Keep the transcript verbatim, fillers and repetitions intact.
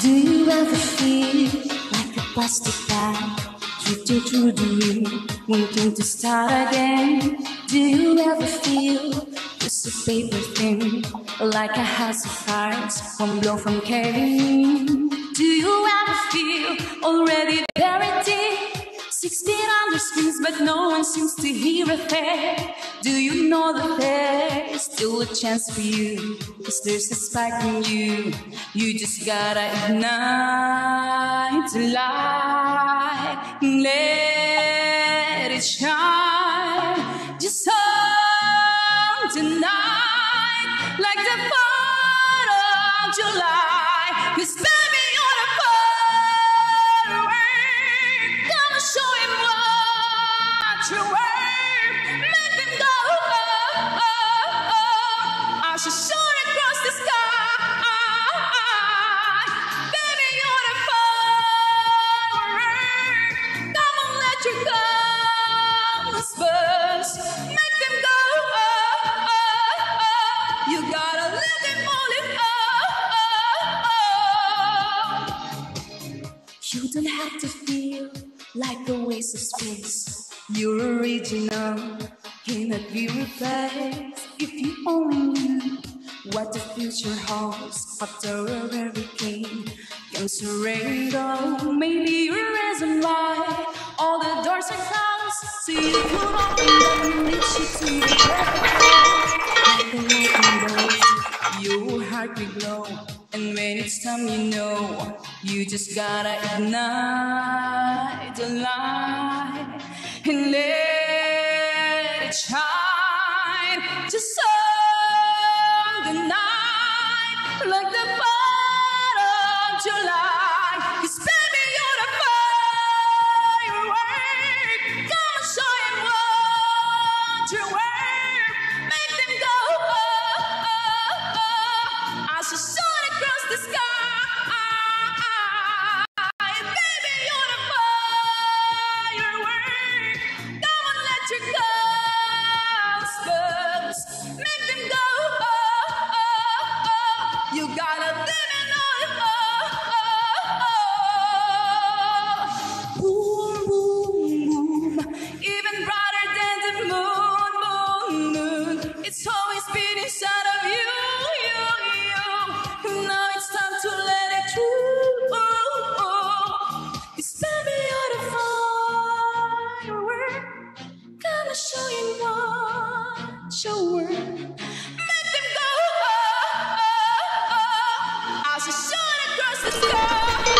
Do you ever feel like a plastic bag, drifting through the room, wanting to start again? Do you ever feel just a paper thin, like a house of cards, one blow from caving? Do you ever feel already buried deep, six feet under strings, but no one seems to hear a thing? Do you know that there's still a chance for you, 'cause there's a spark in you. You just gotta ignite the light, let it shine. Just hold tonight, like the fourth of July. 'Cause baby, you're the firework. Gonna show him what you were. Make them go, oh, oh, oh. I should shoot across the sky. Baby, you're the firework. Come on, let your guns burst. Make them go, oh, oh, oh. You gotta let them all in, oh, oh, oh. You don't have to feel like a waste of space. You're original, cannot be replaced. If you only knew what the future holds after everything can surrender. Maybe your reason why all the doors are closed, so you move on and reach you to the perfect light. Your heart will glow. And when it's time, you know, you just gotta ignite the light and let it shine. Just on the night, like the fourth of July. 'Cause baby, you're the firework. Come and show him what you were. Make them go, oh, oh, oh. I should show across the sky. Baby, you're the firework. Come on, let your guns burst. Make them go, oh, oh, oh. You gotta live and live, oh, oh, oh. Boom, boom, boom. Even brighter than the moon, moon, moon. It's always been inside of you, you, you. Now it's time to let it through. Ooh, ooh. 'Cause baby, you're the firework. Gonna show you what you were. Make them go, oh, oh, oh, oh. I should shoot across the sky.